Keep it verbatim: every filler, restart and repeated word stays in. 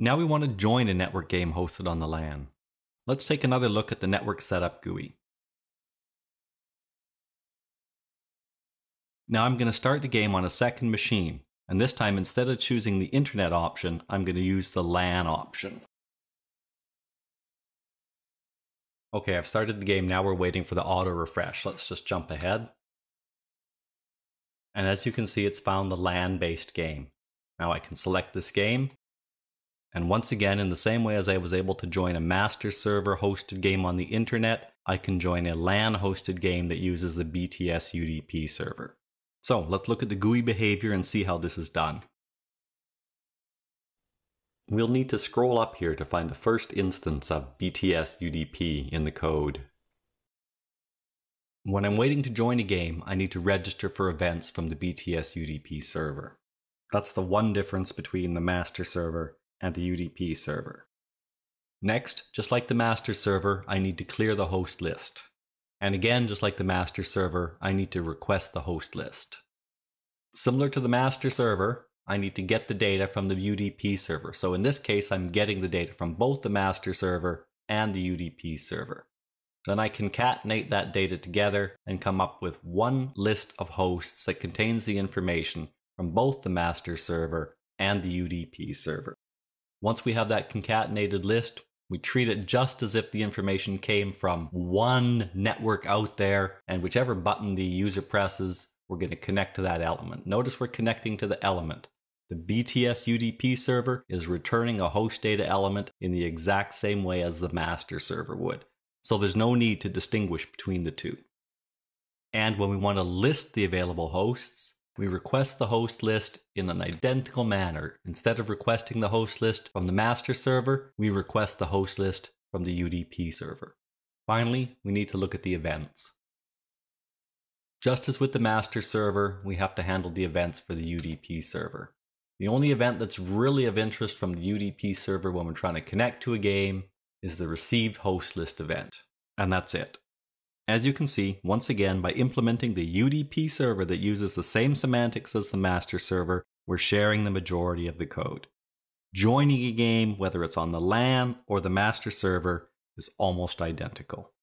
Now we want to join a network game hosted on the LAN. Let's take another look at the Network Setup G U I. Now I'm going to start the game on a second machine, and this time instead of choosing the internet option, I'm going to use the LAN option. Okay, I've started the game, now we're waiting for the auto refresh. Let's just jump ahead. And as you can see, it's found the LAN-based game. Now I can select this game. And once again, in the same way as I was able to join a master server hosted game on the internet, I can join a LAN hosted game that uses the B T S U D P server. So let's look at the G U I behavior and see how this is done. We'll need to scroll up here to find the first instance of B T S U D P in the code. When I'm waiting to join a game, I need to register for events from the B T S U D P server. That's the one difference between the master server and the U D P server. Next, just like the master server, I need to clear the host list. And again, just like the master server, I need to request the host list. Similar to the master server, I need to get the data from the U D P server. So in this case, I'm getting the data from both the master server and the U D P server. Then I concatenate that data together and come up with one list of hosts that contains the information from both the master server and the U D P server. Once we have that concatenated list, we treat it just as if the information came from one network out there, and whichever button the user presses, we're going to connect to that element. Notice we're connecting to the element. The B T S U D P server is returning a host data element in the exact same way as the master server would. So there's no need to distinguish between the two. And when we want to list the available hosts, we request the host list in an identical manner. Instead of requesting the host list from the master server, we request the host list from the U D P server. Finally, we need to look at the events. Just as with the master server, we have to handle the events for the U D P server. The only event that's really of interest from the U D P server when we're trying to connect to a game is the received host list event. And that's it. As you can see, once again, by implementing the U D P server that uses the same semantics as the master server, we're sharing the majority of the code. Joining a game, whether it's on the LAN or the master server, is almost identical.